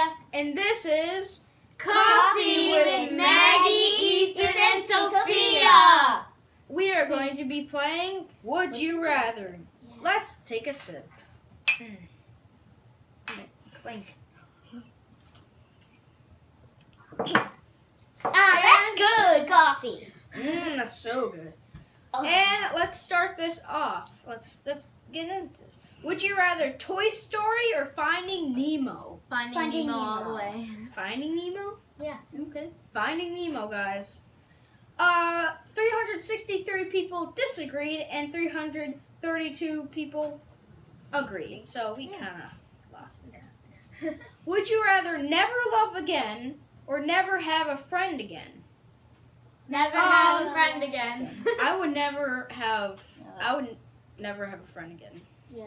Sophia, and this is Coffee with Maggie, Ethan, and Sophia. We are going to be playing Would You Rather. Yeah. Let's take a sip. Clink. That's good coffee. That's so good. Oh. And let's start this off. Let's get into this. Would you rather Toy Story or Finding Nemo? Finding Nemo all the way. Finding Nemo? Yeah. Okay. Finding Nemo, guys. 363 people disagreed and 332 people agreed. So we kind of lost it. Would you rather never love again or never have a friend again? Never have a friend again. I would never have a friend again. Yeah.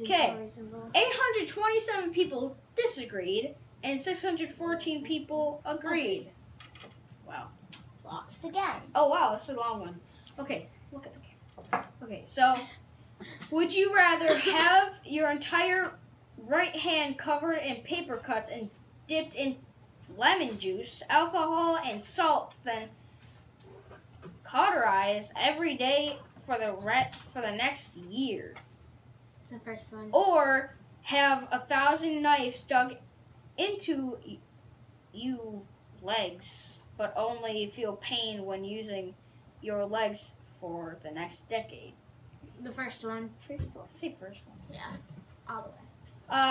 Okay. 827 people disagreed and 614 people agreed. Wow. Lost again. Oh wow, that's a long one. Okay, look at the camera. Okay, so would you rather have your entire right hand covered in paper cuts and dipped in lemon juice, alcohol, and salt, then cauterized every day for the next year? The first one. Or have 1,000 knives dug into your legs, but only feel pain when using your legs for the next decade. The first one. First one. Say first one. Yeah, all the way.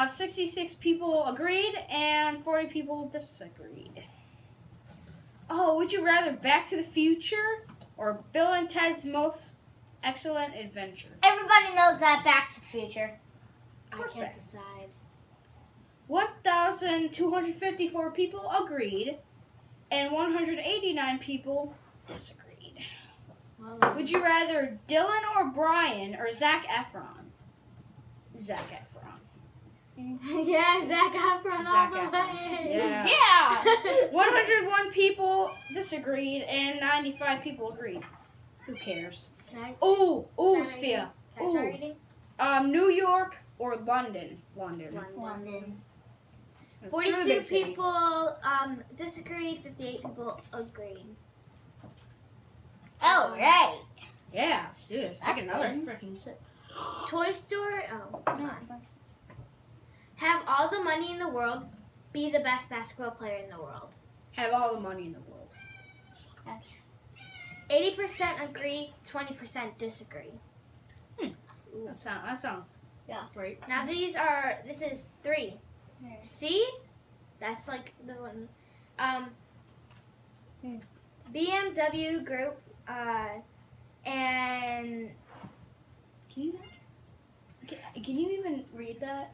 66 people agreed and 40 people disagreed. Oh, would you rather Back to the Future or Bill and Ted's Most Excellent Adventure? Everybody knows that Back to the Future. Perfect. I can't decide. 1,254 people agreed and 189 people disagreed. Well, would you rather Dylan O'Brien or Zac Efron? Zac Efron. Yeah, Zac Efron. Yeah. 101 people disagreed and 95 people agreed. Who cares? Oh, Sophia. Can I try reading? New York or London? London. 42 people disagreed. 58 people agreed. All right. Yeah, let's do this. Take another freaking sip. Toy Story. Oh, come on. Have all the money in the world, be the best basketball player in the world. Have all the money in the world. 80% agree, 20% disagree. That sounds yeah, right. Now this is 3. Right. C, that's like the one. BMW Group and can you even read that?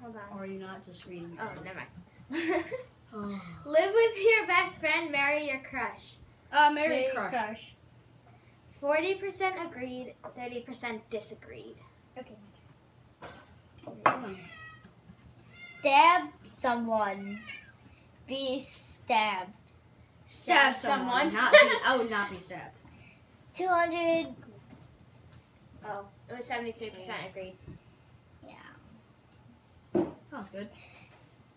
Hold on. Or are you not just reading? Oh, never mind. Live with your best friend, marry your crush. Marry crush. 40% agreed, 30% disagreed. Okay. Stab someone. Be stabbed. Stab someone. I would not be stabbed. 200. Oh, it was 73% agreed. Sounds good.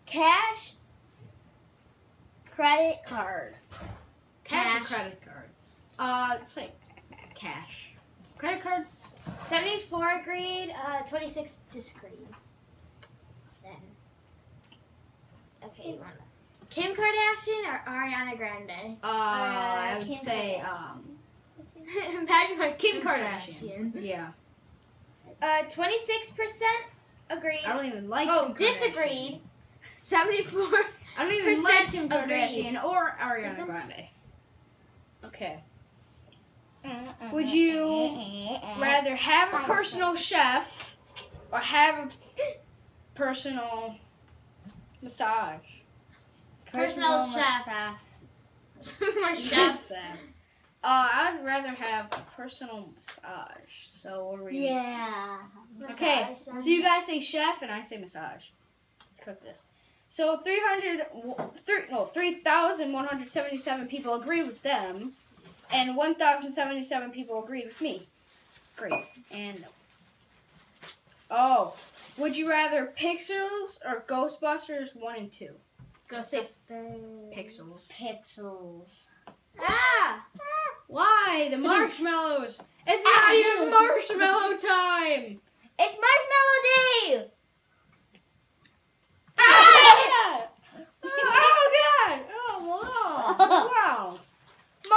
Cash, credit card. Cash or credit card? It's like cash. Credit cards? 74 agreed, 26 disagreed. Then. Okay, Kim Kardashian or Ariana Grande? I would say, Kim Kardashian. Yeah. 26% agreed. I don't even like Kim Kardashian. Disagreed. 74%. I don't even like Kim Kardashian or Ariana Grande. Okay. Would you rather have a personal chef or have a personal massage? Personal chef. I'd rather have a personal massage. So we'll read. Yeah. Okay. So you guys say chef and I say massage. Let's cook this. So 3,177 people agreed with them, and 1,077 people agreed with me. Great. And oh, Would you rather Pixels or Ghostbusters 1 and 2? Go say Pixels. Pixels. Ah! Why? The marshmallows. It's not even marshmallow time. It's marshmallow day. Ah! Oh, God. Oh, wow. Wow.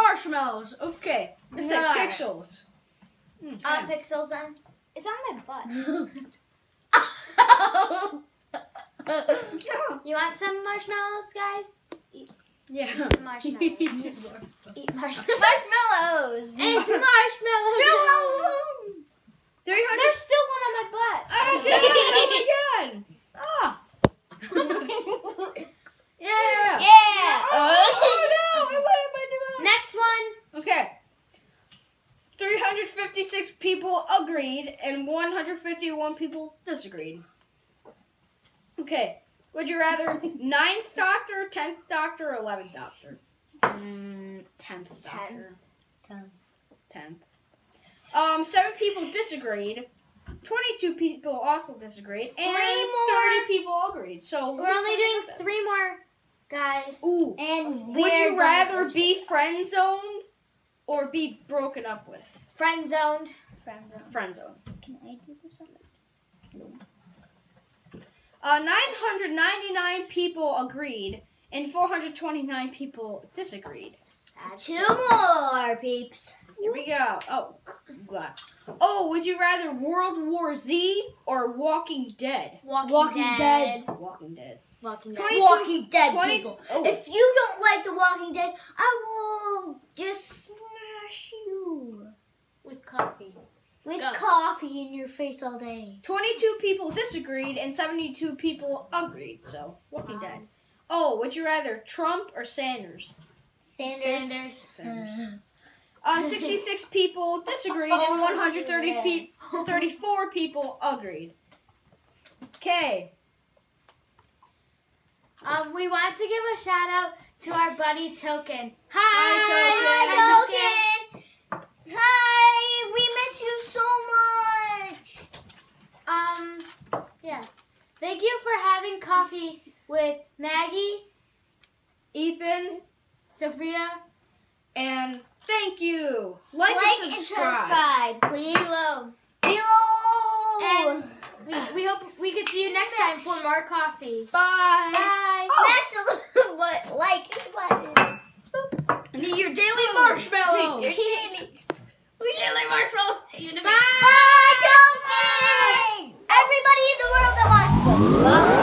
Marshmallows. Okay. It's like Pixels. Okay. Pixels then. It's on my butt. You want some marshmallows, guys? Eat marshmallows. Eat marshmallows. Marshmallows. It's marshmallows. There's still one on my butt. Oh, my God. Oh. Yeah. Yeah. Oh, no. What am I doing? Next one. Okay. 356 people agreed and 151 people disagreed. Okay. Would you rather 9th Doctor, 10th Doctor, or 11th Doctor? 10th Doctor. 10th. 7 people disagreed. 22 people also disagreed. And 30 people agreed. So we're only doing 3 more, guys. Ooh. And would you rather be friend zoned or be broken up with? Friend zoned. Friend zoned. Can I do this one? No. 999 people agreed, and 429 people disagreed. 2 more, peeps. Here we go. Oh, God. Oh, would you rather World War Z or Walking Dead? Walking Dead people. Oh. If you don't like The Walking Dead, I will just smash you. With coffee. With coffee in your face all day. 22 people disagreed and 72 people agreed. So, Walking Dead. Oh, would you rather Trump or Sanders? Sanders. 66 people disagreed and 134 people agreed. Okay. We want to give a shout out to our buddy Token. Hi, Token. Hi, we miss you so much. Yeah. Thank you for having coffee with Maggie, Ethan, Sophia, and thank you. Like and subscribe, please. Hello. And we hope we can see you next time for more coffee. Bye. Bye. Oh. Smash the like button. And eat your daily marshmallows. Daily marshmallows. Bye. Bye, Token. Everybody in the world that wants to. Bye.